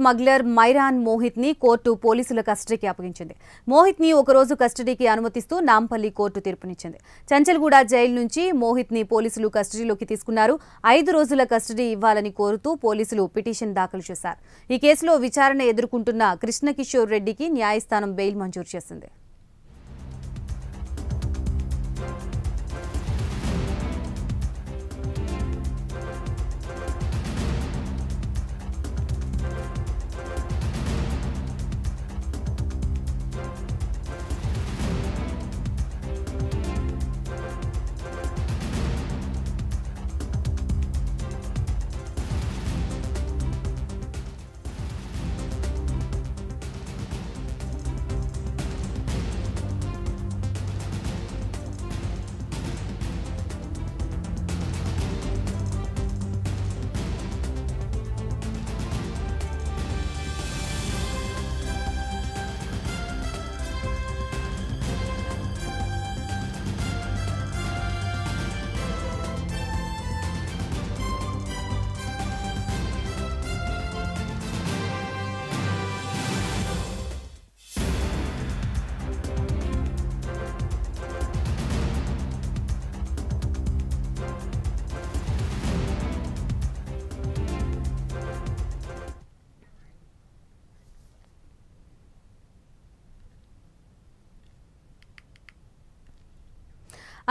Smuggler मैरान मोहित नी court पोलीसुल कस्टडीकी अप्पगिंचिंदी। मोहित नी ओक रोजु कस्टडीकी अनुमतिस्तू नांपल्ली कोर्टु तीर्पुनिచ్చింది। चंचलगूड जैल नुंची मोहित नी पोलीसुलु कस्टडीलोकी तीसुकुन्नारु। 5 रोजुल कस्टडी इव्वाలని కోరుతూ పోలీసులు పిటిషన్ దాఖలు చేశారు। ఈ కేసులో విచారణ ఎదుర్కొంటున్న కృష్ణకిషోర్ రెడ్డికి న్యాయస్థానం బెయిల్ మంజూరు చేసింది।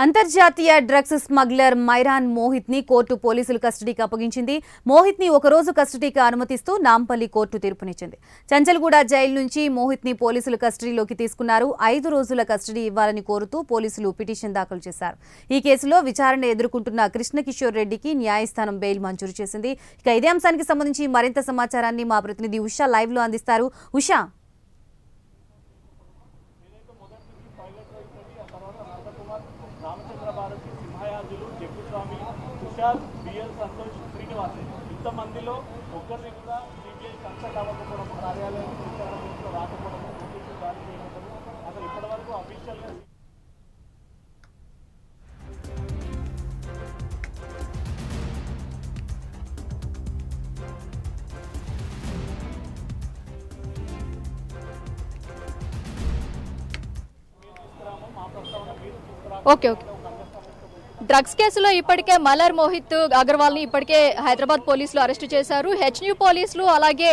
अंतर्जातीय ड्रग्स स्मग्लर मैरान मोहित नी कोर्टु पोलीसुल कस्टडीकी अप्पगिंचिंदी। मोहित नी ओक रोजु कस्टडीकी अनुमतिस्तू नांपल्ली कोर्टु तीर्पुनिచ్చింది। चंचलगूड जैल नुंची मोहित नी पोलीसुल कस्टडीलोकी तीसुकुन्नारु। 5 रोजुल कस्टडी इव्वाలని కోరుతూ పోలీసులు పిటిషన్ దాఖలు చేశారు। ఈ కేసులో విచారణ ఎదుర్కొంటున్న కృష్ణకిషోర్ రెడ్డికి న్యాయస్థానం బెయిల్ మంజూరు చేసింది। ఇక ఇదే అంశానికి సంబంధించి మరింత సమాచారాన్ని మా ప్రతినిధి ఉషా లైవ్ లో అందిస్తారు। ఉషా, బిఎల్ సంతోష్ శ్రీనివాస్ ఇంతమందిలో ఒక్కరిని కూడా సిబిఐ కన్సల్ట్ అవ్వకపోవడం, కార్యాలయం రాకపోవడం అసలు ఇప్పటివరకు అఫీషియల్గా మా ప్రస్తావన మీరు తీసుకురాక ड्रग्स केसुलो इप्पटिके मलर मोहित अग्रवाल इप्पटिके हैदराबाद पोलीसुलु अरेस्ट चेशारु। हेच्न्यू पोलीसुलु अलागे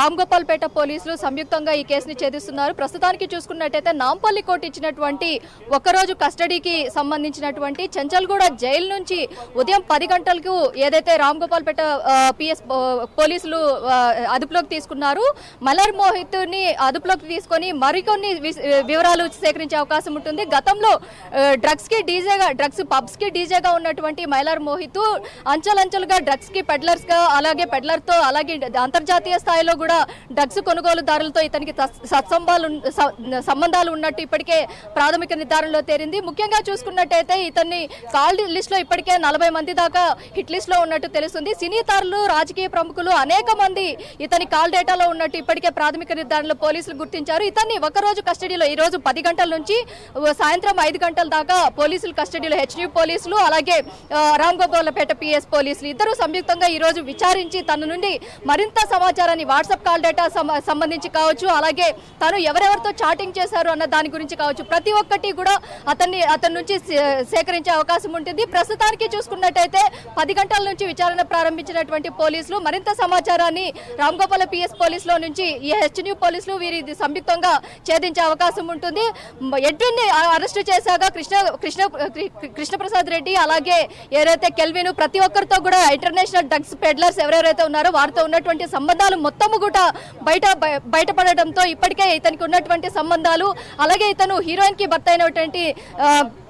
रामगोपालपेट पोलीसुलु संयुक्तंगा ई केसुनि छेदिस्तुन्नारु। प्रस्तुतानिकी चूसुकुन्नट्लयिते नांपल्ली कोर्ट इच्चिनटुवंटि ओक रोजु कस्टडीकी संबंधिंचिनटुवंटि चंचलगूड जैल नुंचि उदयं 10 गंटलकु एदैते रामगोपालपेट पीएस पोलीसुलु अदुपुलोकि तीसुकुन्नारु। मलर मोहित नि अदुपुलोकि तीसुकोनि मरिकोन्नि विवरालु సేకరించే అవకాశం ఉంటుంది। గతంలో డ్రగ్స్ కి డీజేగా డ్రగ్స్ पब्स की डीजे गा उन्नटुवंटि मैलार मोहित अंचलंचलुगा ड्रग्स की पेडलर्स गा अलागे पेडलर तो अलागे अंतर्जातीय स्थायिलो कूडा ड्रग्स कोनुगोलुदारुलतो इतनिकी संबंधालु उन्नट्टु इप्पटिके प्राथमिक निर्धारणलो तेरिंदी। मुख्यंगा चूसुकुन्नट्लयिते इतन्नि काल लिस्ट लो इप्पटिके 40 मंदी दाका हिट लिस्ट लो उन्नट्टु तेलुस्तुंदी। सिनी तारुलु राजकीय प्रमुखुलु अनेक मंदी इतनी काल डेटालो उन्नट्टु इप्पटिके प्राथमिक निर्धारणलो पोलीसुलु गुर्तिंचारु। इतन्नि ओक रोजु कस्टडीलो ई रोजु 10 गंटल नुंची सायंत्रम 5 गंटल दाका पोलीसुलु कस्टडीलो హెచ్న్యూ పోలీసులు అలాగే రామగోపాలపేట పిఎస్ పోలీసులు ఇద్దరు సంయుక్తంగా ఈ రోజు విచారించి తన నుండి మరింత సమాచారాన్ని వాట్సాప్ కాల్ డేటా సంబంధించి కావచ్చు, అలాగే తను ఎవరెవరితో చాటింగ్ చేశారు అన్న దాని గురించి కావచ్చు, ప్రతి ఒక్కటి కూడా అతని నుంచి సేకరించే అవకాశం ఉంటుంది। ప్రస్తుతానికి చూసుకున్నట్లయితే 10 గంటల నుంచి విచారణ ప్రారంభించినటువంటి పోలీసులు మరింత సమాచారాన్ని రామగోపాల పిఎస్ పోలీసుల నుంచి ఈ హెచ్న్యూ పోలీసులు వీరి సంయుక్తంగా ఛేదించే అవకాశం ఉంటుంది। ఎడ్విన్ అరెస్ట్ చేశాక కృష్ణప్రసాద్ రెడ్డి అలాగే ఎవరైతే కెల్విన్ ప్రతి ఒక్కరితో కూడా ఇంటర్నేషనల్ డ్రగ్స్ పెడ్లర్స్ ఎవరెవరైతే ఉన్నారో వారితో ఉన్నటువంటి సంబంధాలు మొత్తము కూడా బయటపడడంతో ఇప్పటికే ఇతనికి ఉన్నటువంటి సంబంధాలు అలాగే ఇతను హీరోయిన్ కి భర్త అయినటువంటి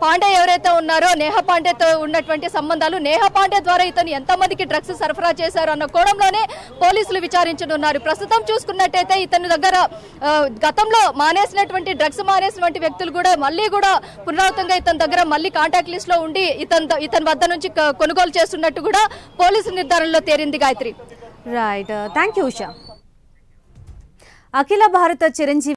పాండే ఎవరైతే ఉన్నారో నేహా పాండేతో ఉన్నటువంటి సంబంధాలు, నేహా పాండే ద్వారా ఇతను ఎంతమందికి డ్రగ్స్ సరఫరా చేశారు అన్న కోణంలోనే పోలీసులు విచారించనున్నారు। ప్రస్తుతం చూసుకున్నట్టయితే ఇతని దగ్గర గతంలో డ్రగ్స్ మానేసినటువంటి వ్యక్తులు కూడా మళ్ళీ కూడా పునరావృతంగా ఇతని దగ్గర మళ్ళీ కాంటాక్ట్ లిస్ట్ లో ఉండి ఇతని వద్ద నుంచి కొనుగోలు చేస్తున్నట్టు కూడా పోలీసు నిర్ధారణలో తేలింది। Gayatri, right, thank you Usha. అఖిల భారత చిరంజీవి